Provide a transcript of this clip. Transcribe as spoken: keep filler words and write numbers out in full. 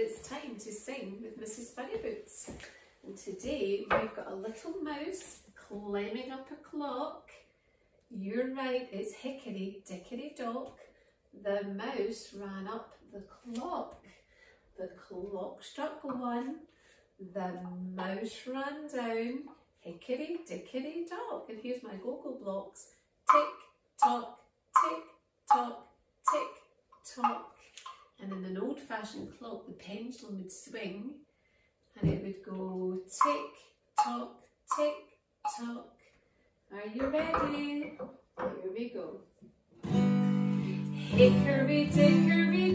It's time to sing with Mrs Furryboots. And today we've got a little mouse climbing up a clock. You're right, it's Hickory Dickory Dock. The mouse ran up the clock. The clock struck one. The mouse ran down. Hickory Dickory Dock. And here's my Google blocks. Tick, tock, tick, tock, tick, tock. And in an old-fashioned clock, the pendulum would swing and it would go tick, tock, tick, tock. Are you ready? Here we go. Hickory dickory